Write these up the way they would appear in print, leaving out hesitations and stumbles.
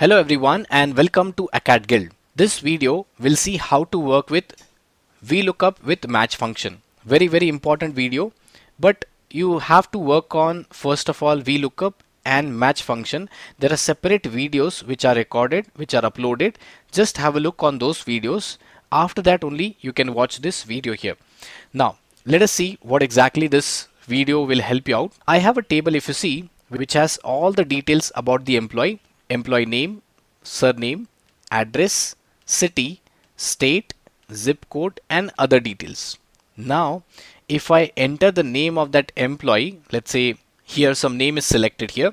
Hello everyone and welcome to Acadgild. This video will see how to work with VLOOKUP with match function. Very important video, but you have to work on first of all VLOOKUP and match function. There are separate videos which are recorded, which are uploaded. Just have a look on those videos. After that only you can watch this video here. Now let us see what exactly this video will help you out. I have a table, if you see, which has all the details about the employee. Employee name, surname, address, city, state, zip code and other details. Now if I enter the name of that employee, let's say here some name is selected here.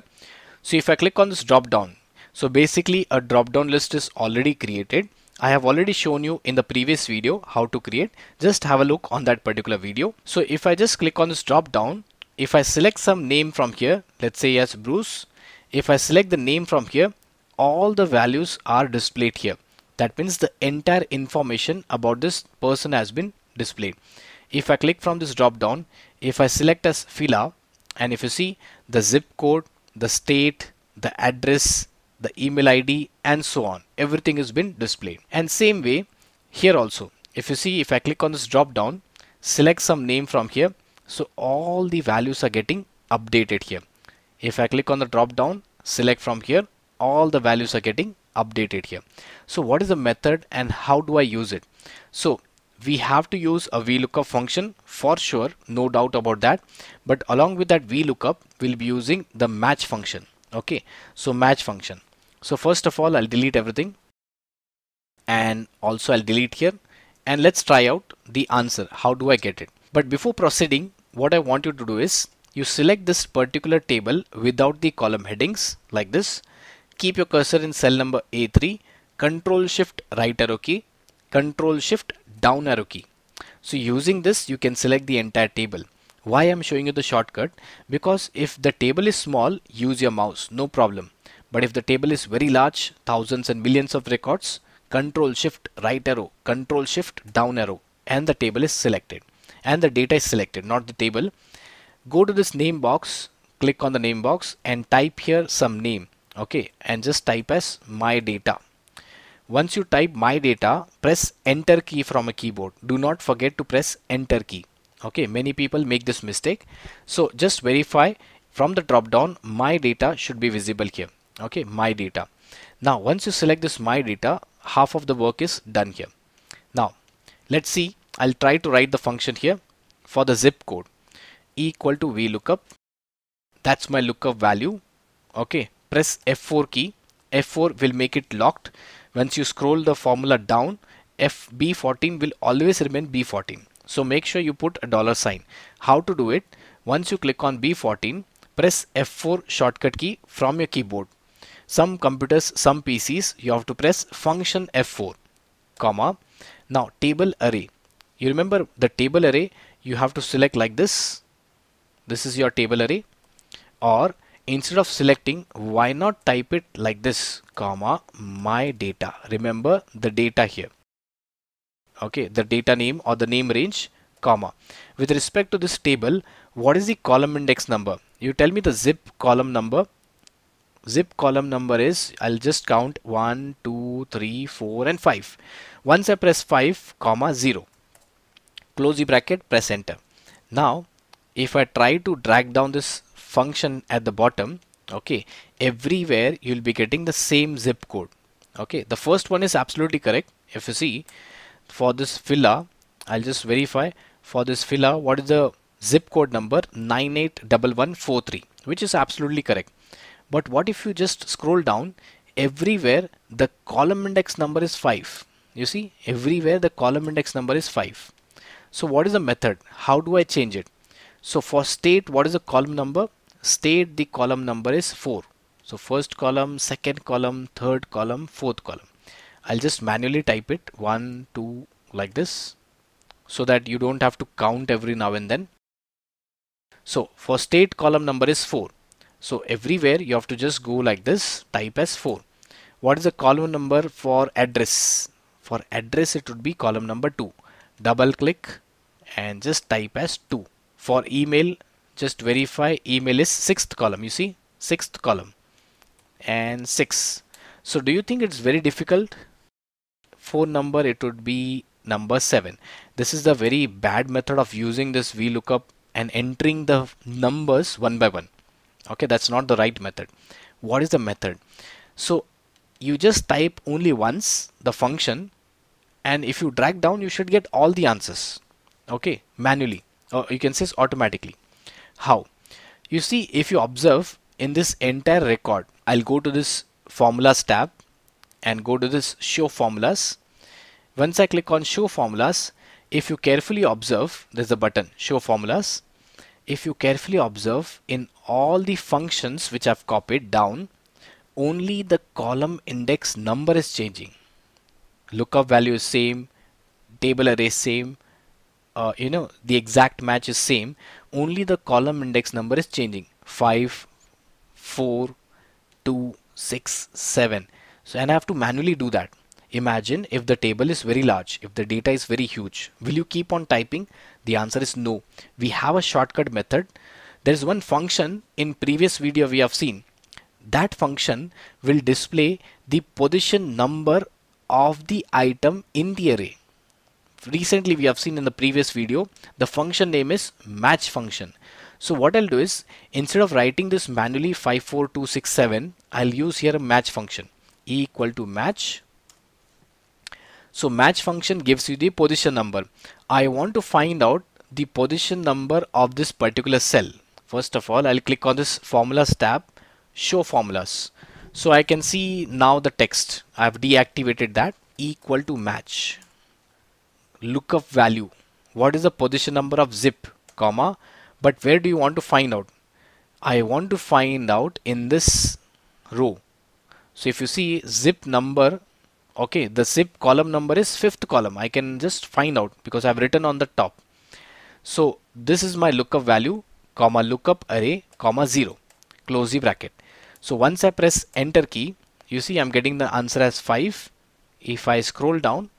So if I click on this drop down, so basically a drop down list is already created. I have already shown you in the previous video how to create. Just have a look on that particular video. So if I just click on this drop down, if I select some name from here, let's say as Bruce. If I select the name from here, all the values are displayed here. That means the entire information about this person has been displayed. If I click from this drop down, if I select as Phila, and if you see the zip code, the state, the address, the email ID and so on, everything has been displayed. And same way here also, if you see, if I click on this drop down, select some name from here, so all the values are getting updated here. If I click on the drop down, select from here, all the values are getting updated here. So what is the method and how do I use it? So we have to use a VLOOKUP function for sure, no doubt about that. But along with that VLOOKUP, we'll be using the match function. Okay, so match function. So first of all, I'll delete everything. And also I'll delete here. And let's try out the answer. How do I get it? But before proceeding, what I want you to do is, you select this particular table without the column headings like this. Keep your cursor in cell number A3, Control Shift right arrow key, Control Shift down arrow key. So using this, you can select the entire table. Why I'm showing you the shortcut? Because if the table is small, use your mouse, no problem. But if the table is very large, thousands and millions of records, Control Shift right arrow, Control Shift down arrow, and the table is selected. And the data is selected, not the table. Go to this name box, click on the name box and type here some name. Okay, and just type as my data. Once you type my data, press enter key from a keyboard. Do not forget to press enter key. Okay, many people make this mistake. So just verify from the drop down, my data should be visible here. Okay, my data. Now once you select this my data, half of the work is done here. Now let's see, I'll try to write the function here for the zip code. Equal to VLOOKUP, that's my lookup value. Okay, press F4 key. F4 will make it locked. Once you scroll the formula down, FB14 will always remain B14. So make sure you put a dollar sign. How to do it? Once you click on B14, press F4 shortcut key from your keyboard. Some computers, some PCs, you have to press function F4, comma. Now table array. You remember the table array, you have to select like this. This is your table array, or instead of selecting, why not type it like this, comma, my data. Remember the data here. Okay, the data name or the name range, comma. With respect to this table, what is the column index number? You tell me the zip column number. Zip column number is, I'll just count 1, 2, 3, 4 and 5. Once I press 5, comma 0. Close the bracket, press enter. Now, if I try to drag down this function at the bottom, okay, everywhere you'll be getting the same zip code. Okay, the first one is absolutely correct. If you see, for this Phila, I'll just verify. For this Phila, what is the zip code number? 981143, which is absolutely correct. But what if you just scroll down, everywhere the column index number is 5. You see, everywhere the column index number is 5. So what is the method? How do I change it? So for state, what is the column number? State, the column number is 4. So first column, second column, third column, fourth column. I'll just manually type it 1, 2 like this, so that you don't have to count every now and then. So for state, column number is 4. So everywhere you have to just go like this, type as 4. What is the column number for address? For address, it would be column number 2. Double click and just type as 2. For email, just verify email is 6th column. You see, 6th column and 6. So do you think it's very difficult? For number, it would be number 7. This is the very bad method of using this VLOOKUP and entering the numbers one by one. Okay, that's not the right method. What is the method? So you just type only once the function, and if you drag down, you should get all the answers, okay, manually, or you can say automatically. How? You see, if you observe in this entire record, I'll go to this formulas tab and go to this show formulas. Once I click on show formulas, if you carefully observe, there's a button show formulas. If you carefully observe, in all the functions which I've copied down, only the column index number is changing. Lookup value is same, table array same, the exact match is same, only the column index number is changing. 5, 4, 2, 6, 7. So, and I have to manually do that. Imagine if the table is very large, if the data is very huge, will you keep on typing? The answer is no. We have a shortcut method. There's one function in previous video we have seen. That function will display the position number of the item in the array. Recently we have seen in the previous video, the function name is match function. So what I'll do is, instead of writing this manually 5, 4, 2, 6, 7, I'll use here a match function, e equal to match. So match function gives you the position number. I want to find out the position number of this particular cell. First of all, I'll click on this formulas tab, show formulas. So I can see now the text. I've deactivated that, e equal to match. Lookup value, what is the position number of zip, comma, but where do you want to find out? I want to find out in this row. So if you see zip number, okay, the zip column number is 5th column. I can just find out because I've written on the top. So this is my lookup value, comma, lookup array, comma 0, close the bracket. So once I press enter key, you see I'm getting the answer as 5. If I scroll down,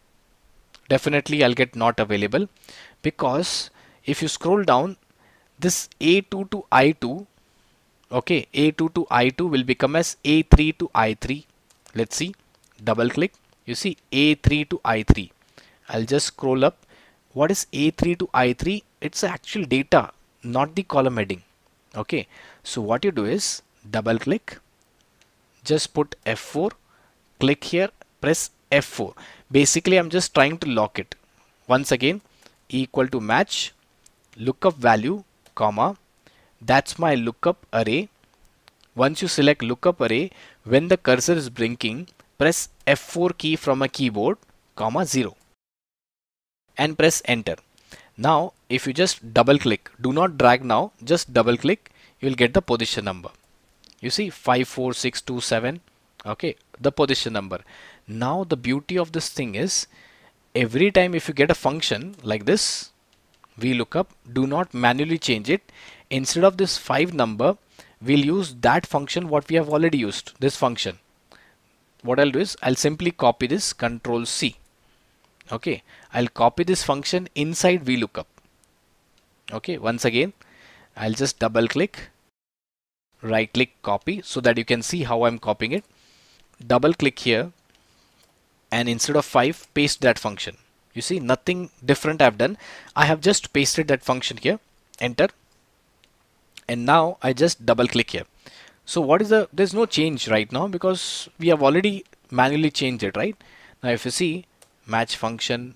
definitely I'll get not available, because if you scroll down, this A2 to I2, okay, A2 to I2 will become as A3 to I3. Let's see, double click, you see A3 to I3. I'll just scroll up. What is A3 to I3? It's actual data, not the column heading. Okay, so what you do is double click, just put F4, click here, press F4. Basically, I'm just trying to lock it. Once again, equal to match, lookup value, comma, that's my lookup array. Once you select lookup array, when the cursor is blinking, press F4 key from a keyboard, comma 0, and press enter. Now, if you just double click, do not drag now, just double click, you'll get the position number. You see 5, 4, 6, 2, 7. Okay, the position number. Now the beauty of this thing is, every time if you get a function like this VLOOKUP, do not manually change it. Instead of this 5 number, we'll use that function what we have already used, this function. What I'll do is, I'll simply copy this, Control C. Okay, I'll copy this function inside VLOOKUP. Okay, once again, I'll just double click, right click, copy, so that you can see how I'm copying it. Double click here, and instead of 5, paste that function. You see, nothing different I've done. I have just pasted that function here, enter, and now I just double click here. So what is the, there's no change right now because we have already manually changed it, right? Now if you see match function,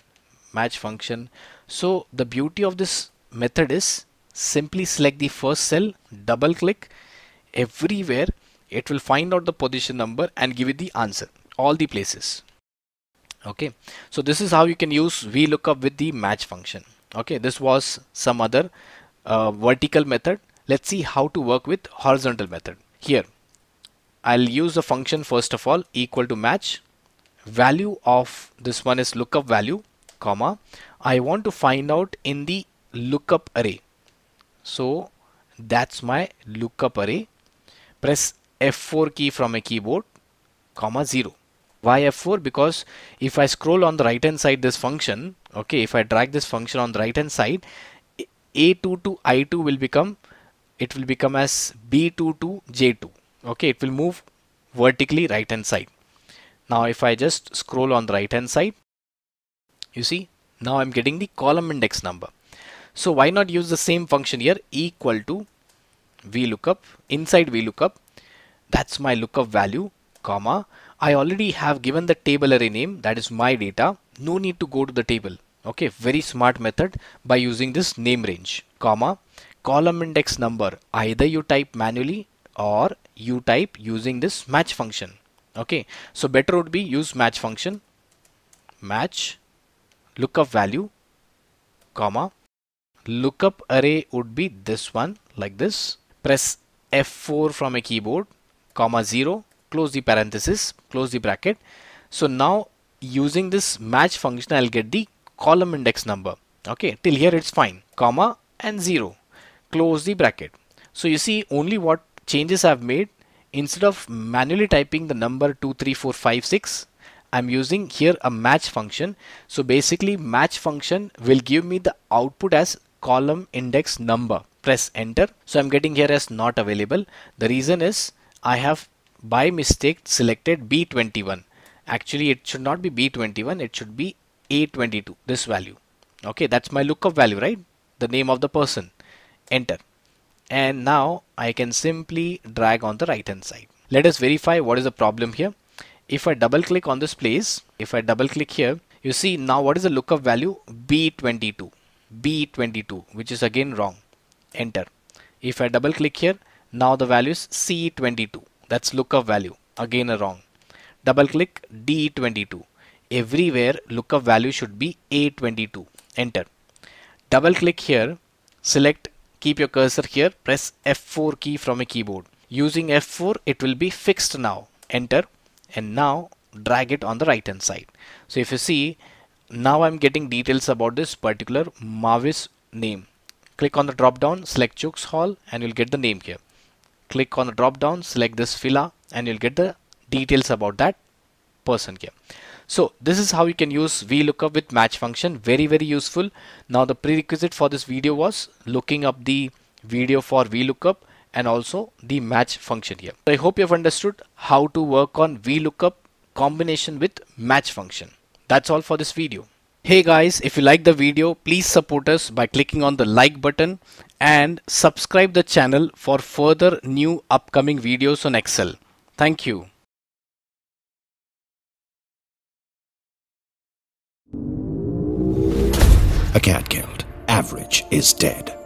match function. So the beauty of this method is, simply select the first cell, double click, everywhere it will find out the position number and give you the answer, all the places. Okay, so this is how you can use VLOOKUP with the match function. Okay, this was some other vertical method. Let's see how to work with horizontal method. Here I'll use the function first of all, equal to match, value of this one is lookup value, comma, I want to find out in the lookup array. So that's my lookup array. Press F4 key from a keyboard, comma 0. Why F4? Because if I scroll on the right hand side this function, okay, if I drag this function on the right hand side, A2 to I2 will become, it will become as B2 to J2. Okay, it will move vertically right hand side. Now if I just scroll on the right hand side, you see now I'm getting the column index number. So why not use the same function here, equal to VLOOKUP. Inside VLOOKUP, that's my lookup value, comma. I already have given the table array name, that is my data. No need to go to the table. Okay, very smart method by using this name range, comma, column index number. Either you type manually or you type using this match function. Okay, so better would be use match function, match lookup value, comma. Lookup array would be this one, like this. Press F4 from a keyboard, comma 0, close the parenthesis, close the bracket. So now using this match function, I'll get the column index number. Okay, till here it's fine, comma and 0, close the bracket. So you see only what changes I've made. Instead of manually typing the number 2, 3, 4, 5, 6, I'm using here a match function. So basically match function will give me the output as column index number. Press enter. So I'm getting here as not available. The reason is I have by mistake selected B21. Actually it should not be B21, it should be A22, this value. Okay, that's my lookup value, right? The name of the person. Enter. And now I can simply drag on the right hand side. Let us verify what is the problem here. If I double click on this place, if I double click here, you see now what is the lookup value, B22. B22, which is again wrong. Enter. If I double click here, now the value is C22. That's lookup value, again wrong. Double click, D22. Everywhere lookup value should be A22. Enter. Double click here, select, keep your cursor here, press F4 key from a keyboard. Using F4, it will be fixed now. Enter. And now drag it on the right hand side. So if you see, now I'm getting details about this particular Mavis name. Click on the drop down, select Chooks Hall, and you'll get the name here. Click on the drop down, select this Phila, and you'll get the details about that person here. So this is how you can use VLOOKUP with match function. Very, very useful. Now the prerequisite for this video was looking up the video for VLOOKUP and also the match function here. So I hope you have understood how to work on VLOOKUP combination with match function. That's all for this video. Hey guys, if you like the video, please support us by clicking on the like button and subscribe the channel for further new upcoming videos on Excel. Thank you. Acadgild. Average is dead.